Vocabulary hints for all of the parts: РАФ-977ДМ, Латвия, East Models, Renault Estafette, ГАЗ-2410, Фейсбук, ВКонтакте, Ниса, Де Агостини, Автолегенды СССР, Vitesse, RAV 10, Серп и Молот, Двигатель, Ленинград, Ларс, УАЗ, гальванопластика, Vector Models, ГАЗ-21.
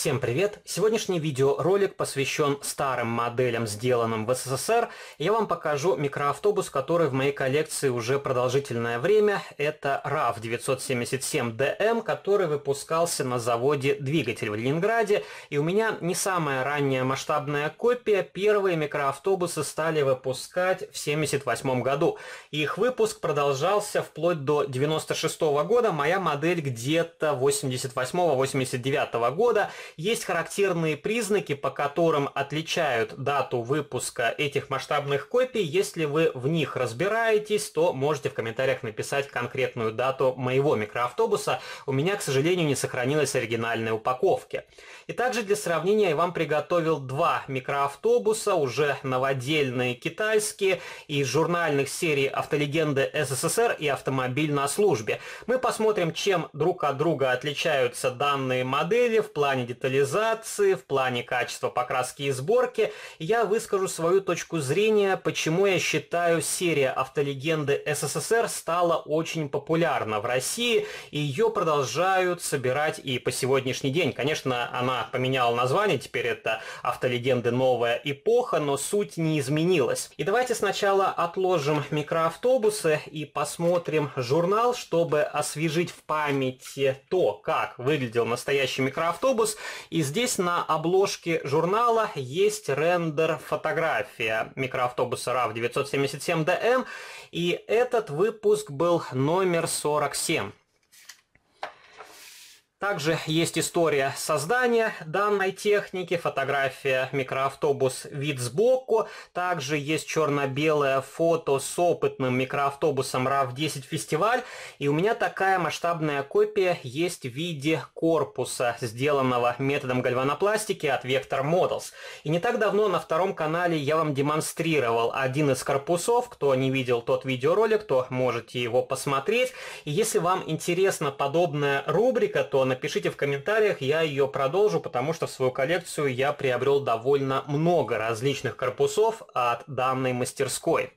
Всем привет! Сегодняшний видеоролик посвящен старым моделям, сделанным в СССР. Я вам покажу микроавтобус, который в моей коллекции уже продолжительное время. Это РАФ-977ДМ, который выпускался на заводе «Двигатель» в Ленинграде. И у меня не самая ранняя масштабная копия. Первые микроавтобусы стали выпускать в 1978 году. Их выпуск продолжался вплоть до 1996 года. Моя модель где-то 1988-1989 года. Есть характерные признаки, по которым отличают дату выпуска этих масштабных копий. Если вы в них разбираетесь, то можете в комментариях написать конкретную дату моего микроавтобуса. У меня, к сожалению, не сохранилась оригинальная упаковка. И также для сравнения я вам приготовил два микроавтобуса, уже новодельные китайские, из журнальных серий «Автолегенды СССР» и «Автомобиль на службе». Мы посмотрим, чем друг от друга отличаются данные модели в плане детализации, в плане качества покраски и сборки. Я выскажу свою точку зрения, почему я считаю, серия «Автолегенды СССР» стала очень популярна в России, и ее продолжают собирать и по сегодняшний день. Конечно, она поменяла название, теперь это «Автолегенды. Новая эпоха», но суть не изменилась. И давайте сначала отложим микроавтобусы и посмотрим журнал, чтобы освежить в памяти то, как выглядел настоящий микроавтобус. И здесь на обложке журнала есть рендер-фотография микроавтобуса РАФ-977ДМ, и этот выпуск был номер 47. Также есть история создания данной техники, фотография микроавтобус, вид сбоку. Также есть черно-белое фото с опытным микроавтобусом RAV 10 фестиваль. И у меня такая масштабная копия есть в виде корпуса, сделанного методом гальванопластики от Vector Models. И не так давно на втором канале я вам демонстрировал один из корпусов. Кто не видел тот видеоролик, то можете его посмотреть. И если вам интересна подобная рубрика, то напишите в комментариях, я ее продолжу, потому что в свою коллекцию я приобрел довольно много различных корпусов от данной мастерской.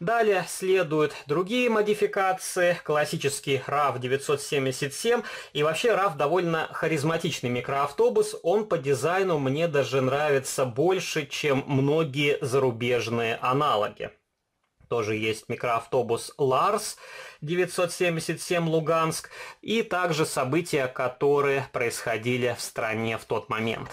Далее следуют другие модификации, классический РАФ-977, и вообще РАФ довольно харизматичный микроавтобус, он по дизайну мне даже нравится больше, чем многие зарубежные аналоги. Тоже есть микроавтобус Ларс 977 Луганск и также события, которые происходили в стране в тот момент.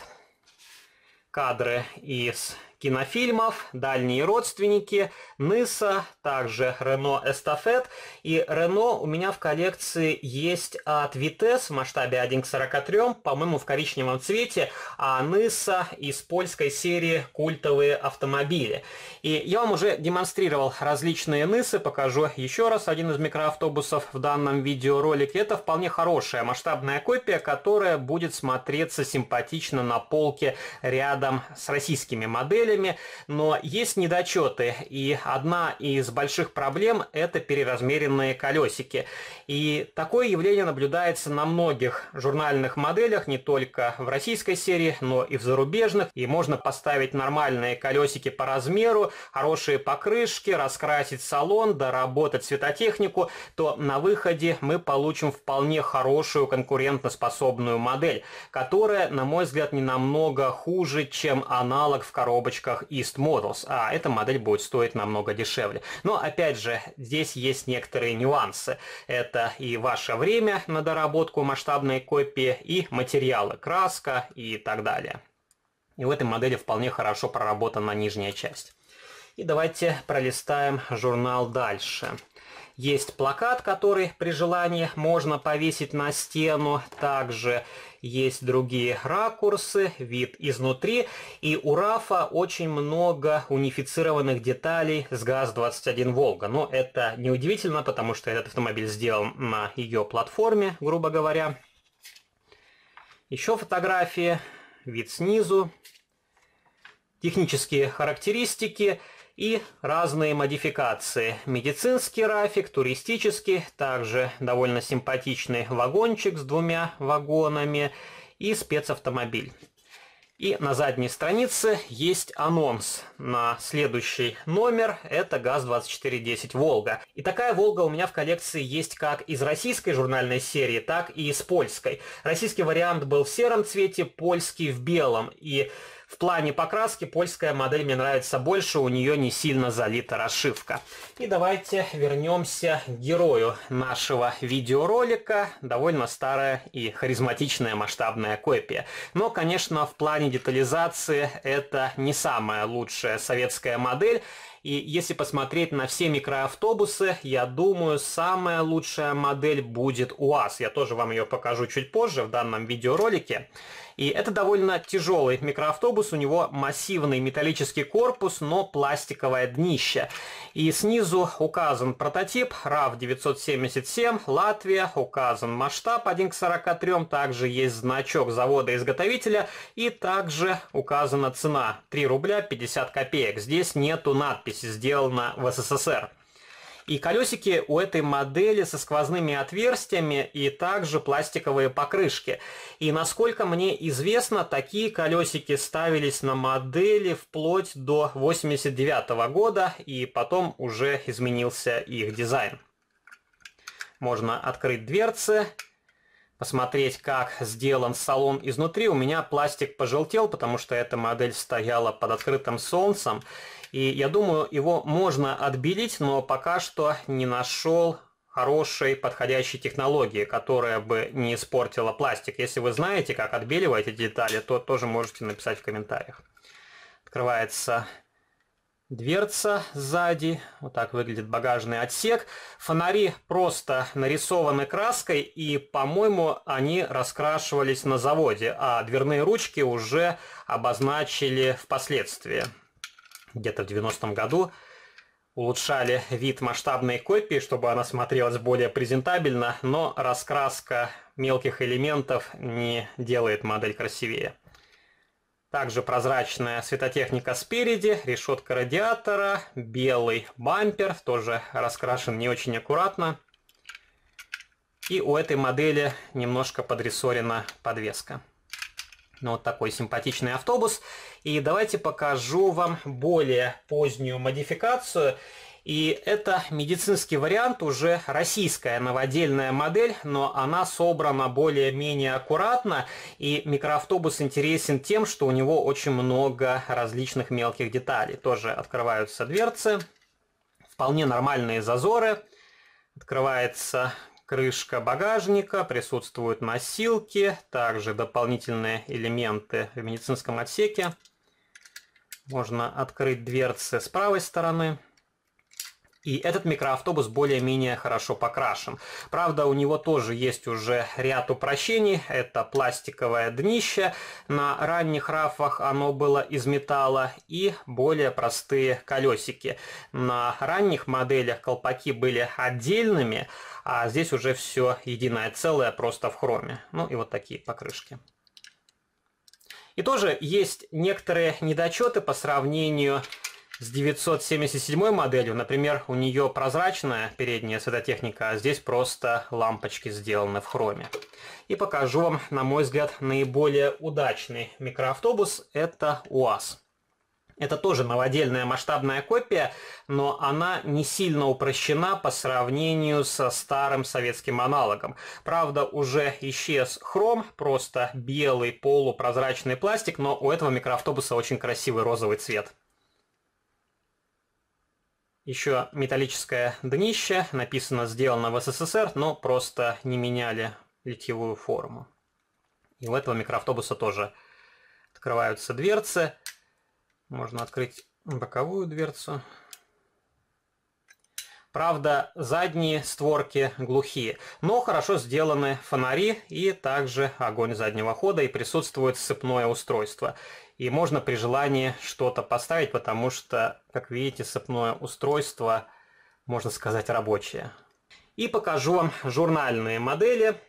Кадры из кинофильмов, дальние родственники, Ниса, также Renault Estafette. И Renault у меня в коллекции есть от Vitesse в масштабе 1:43, по-моему, в коричневом цвете, а Ниса из польской серии «Культовые автомобили». И я вам уже демонстрировал различные Нисы, покажу еще раз один из микроавтобусов в данном видеоролике. Это вполне хорошая масштабная копия, которая будет смотреться симпатично на полке рядом с российскими моделями. Но есть недочеты, и одна из больших проблем – это переразмеренные колесики. И такое явление наблюдается на многих журнальных моделях, не только в российской серии, но и в зарубежных. И можно поставить нормальные колесики по размеру, хорошие покрышки, раскрасить салон, доработать цветотехнику, то на выходе мы получим вполне хорошую конкурентоспособную модель, которая, на мой взгляд, не намного хуже, чем аналог в коробочке East Models, а эта модель будет стоить намного дешевле. Но опять же, здесь есть некоторые нюансы. Это и ваше время на доработку масштабной копии, и материалы, краска и так далее. И в этой модели вполне хорошо проработана нижняя часть. И давайте пролистаем журнал дальше. Есть плакат, который при желании можно повесить на стену. Также есть другие ракурсы, вид изнутри. И у РАФа очень много унифицированных деталей с ГАЗ-21 «Волга». Но это неудивительно, потому что этот автомобиль сделан на ее платформе, грубо говоря. Еще фотографии, вид снизу, технические характеристики. И разные модификации. Медицинский рафик, туристический, также довольно симпатичный вагончик с двумя вагонами и спецавтомобиль. И на задней странице есть анонс на следующий номер. Это ГАЗ-2410 «Волга». И такая «Волга» у меня в коллекции есть как из российской журнальной серии, так и из польской. Российский вариант был в сером цвете, польский в белом. И в плане покраски польская модель мне нравится больше, у нее не сильно залита расшивка. И давайте вернемся к герою нашего видеоролика. Довольно старая и харизматичная масштабная копия. Но, конечно, в плане детализации это не самая лучшая советская модель. И если посмотреть на все микроавтобусы, я думаю, самая лучшая модель будет УАЗ. Я тоже вам ее покажу чуть позже в данном видеоролике. И это довольно тяжелый микроавтобус, у него массивный металлический корпус, но пластиковое днище. И снизу указан прототип RAV 977, Латвия, указан масштаб 1:43, также есть значок завода-изготовителя и также указана цена 3 рубля 50 копеек. Здесь нету надписи, сделано в СССР. И колесики у этой модели со сквозными отверстиями и также пластиковые покрышки. И насколько мне известно, такие колесики ставились на модели вплоть до 1989 года, и потом уже изменился их дизайн. Можно открыть дверцы, посмотреть, как сделан салон изнутри. У меня пластик пожелтел, потому что эта модель стояла под открытым солнцем. И я думаю, его можно отбелить, но пока что не нашел хорошей подходящей технологии, которая бы не испортила пластик. Если вы знаете, как отбеливать эти детали, то тоже можете написать в комментариях. Открывается дверца сзади. Вот так выглядит багажный отсек. Фонари просто нарисованы краской, и, по-моему, они раскрашивались на заводе, а дверные ручки уже обозначили впоследствии. Где-то в 90-м году улучшали вид масштабной копии, чтобы она смотрелась более презентабельно, но раскраска мелких элементов не делает модель красивее. Также прозрачная светотехника спереди, решетка радиатора, белый бампер, тоже раскрашен не очень аккуратно. И у этой модели немножко подрессорена подвеска. Ну, вот такой симпатичный автобус. И давайте покажу вам более позднюю модификацию. И это медицинский вариант, уже российская новодельная модель, но она собрана более-менее аккуратно. И микроавтобус интересен тем, что у него очень много различных мелких деталей. Тоже открываются дверцы, вполне нормальные зазоры. Открывается крышка багажника, присутствуют носилки, также дополнительные элементы в медицинском отсеке. Можно открыть дверцы с правой стороны. И этот микроавтобус более-менее хорошо покрашен. Правда, у него тоже есть уже ряд упрощений. Это пластиковое днище. На ранних рафах оно было из металла. И более простые колесики. На ранних моделях колпаки были отдельными, а здесь уже все единое целое, просто в хроме. Ну и вот такие покрышки. И тоже есть некоторые недочеты по сравнению с 977 моделью. Например, у нее прозрачная передняя светотехника, а здесь просто лампочки сделаны в хроме. И покажу вам, на мой взгляд, наиболее удачный микроавтобус. Это УАЗ. Это тоже новодельная масштабная копия, но она не сильно упрощена по сравнению со старым советским аналогом. Правда, уже исчез хром, просто белый полупрозрачный пластик, но у этого микроавтобуса очень красивый розовый цвет. Еще металлическое днище, написано «Сделано в СССР», но просто не меняли литьевую форму. И у этого микроавтобуса тоже открываются дверцы. Можно открыть боковую дверцу. Правда, задние створки глухие, но хорошо сделаны фонари и также огонь заднего хода, и присутствует сцепное устройство. И можно при желании что-то поставить, потому что, как видите, сцепное устройство, можно сказать, рабочее. И покажу вам журнальные модели.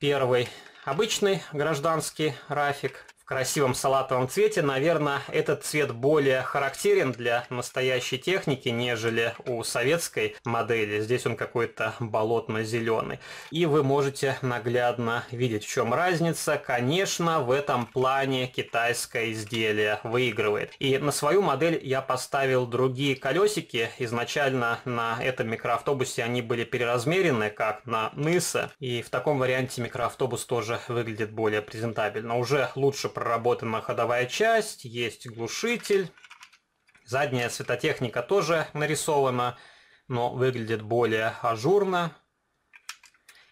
Первый обычный гражданский рафик. В красивом салатовом цвете. Наверное, этот цвет более характерен для настоящей техники, нежели у советской модели. Здесь он какой-то болотно-зеленый. И вы можете наглядно видеть, в чем разница. Конечно, в этом плане китайское изделие выигрывает. И на свою модель я поставил другие колесики. Изначально на этом микроавтобусе они были переразмерены, как на Нисе. И в таком варианте микроавтобус тоже выглядит более презентабельно. Уже лучше проработана ходовая часть, есть глушитель. Задняя светотехника тоже нарисована, но выглядит более ажурно.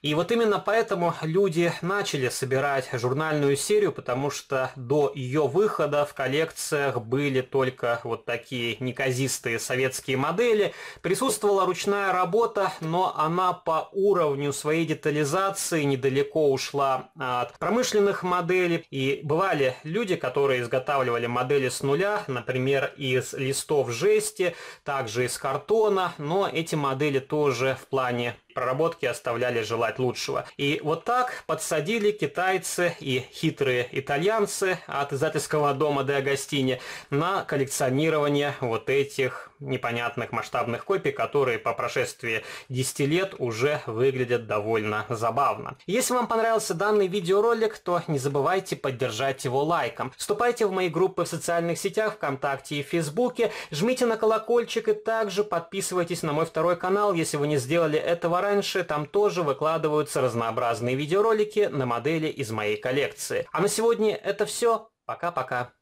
И вот именно поэтому люди начали собирать журнальную серию, потому что до ее выхода в коллекциях были только вот такие неказистые советские модели. Присутствовала ручная работа, но она по уровню своей детализации недалеко ушла от промышленных моделей. И бывали люди, которые изготавливали модели с нуля, например, из листов жести, также из картона, но эти модели тоже в плане проработки оставляли желать лучшего. И вот так подсадили китайцы и хитрые итальянцы от издательского дома Де Агостини на коллекционирование вот этих непонятных масштабных копий, которые по прошествии 10 лет уже выглядят довольно забавно. Если вам понравился данный видеоролик, то не забывайте поддержать его лайком. Вступайте в мои группы в социальных сетях, ВКонтакте и Фейсбуке, жмите на колокольчик и также подписывайтесь на мой второй канал, если вы не сделали этого ранее. Там тоже выкладываются разнообразные видеоролики на модели из моей коллекции. А на сегодня это все. Пока-пока.